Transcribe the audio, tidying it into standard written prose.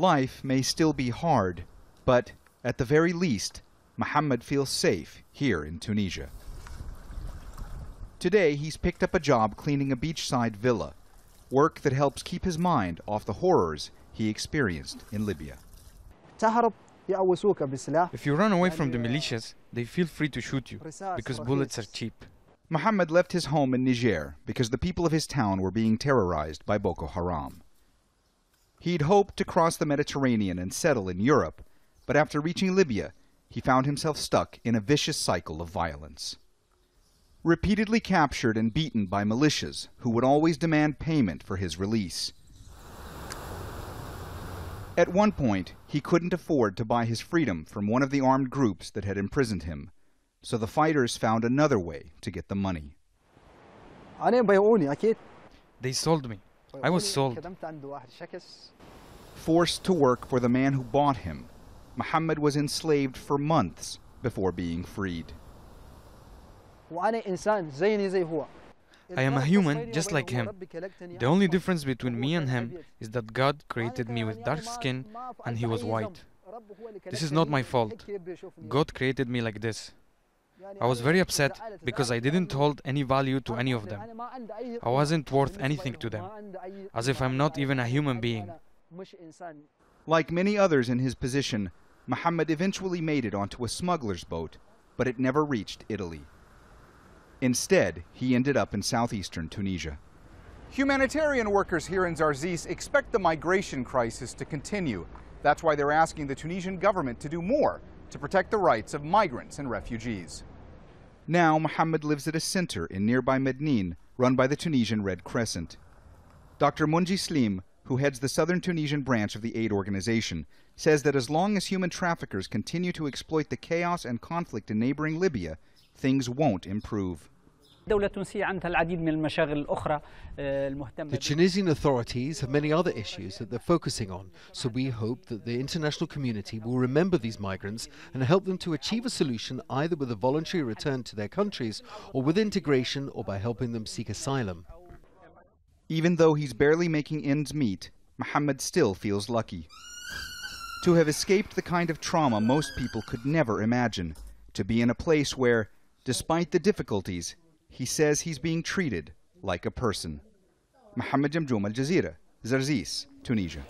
Life may still be hard, but at the very least, Mohammed feels safe here in Tunisia. Today, he's picked up a job cleaning a beachside villa, work that helps keep his mind off the horrors he experienced in Libya. If you run away from the militias, they feel free to shoot you because bullets are cheap. Mohammed left his home in Niger because the people of his town were being terrorized by Boko Haram. He'd hoped to cross the Mediterranean and settle in Europe, but after reaching Libya, he found himself stuck in a vicious cycle of violence. Repeatedly captured and beaten by militias who would always demand payment for his release. At one point, he couldn't afford to buy his freedom from one of the armed groups that had imprisoned him, so the fighters found another way to get the money. They sold me. I was sold. Forced to work for the man who bought him, Mohammed was enslaved for months before being freed. I am a human just like him. The only difference between me and him is that God created me with dark skin and he was white. This is not my fault. God created me like this. I was very upset because I didn't hold any value to any of them. I wasn't worth anything to them, as if I'm not even a human being. Like many others in his position, Mohammed eventually made it onto a smuggler's boat, but it never reached Italy. Instead, he ended up in southeastern Tunisia. Humanitarian workers here in Zarzis expect the migration crisis to continue. That's why they're asking the Tunisian government to do more to protect the rights of migrants and refugees. Now, Mohammed lives at a center in nearby Mednin, run by the Tunisian Red Crescent. Dr. Munji Slim, who heads the southern Tunisian branch of the aid organization, says that as long as human traffickers continue to exploit the chaos and conflict in neighboring Libya, things won't improve. The Tunisian authorities have many other issues that they're focusing on, so we hope that the international community will remember these migrants and help them to achieve a solution either with a voluntary return to their countries or with integration or by helping them seek asylum. Even though he's barely making ends meet, Mohammed still feels lucky. To have escaped the kind of trauma most people could never imagine, to be in a place where, despite the difficulties, he says he's being treated like a person. Mohammed Jamjoum, Al Jazeera, Zarzis, Tunisia.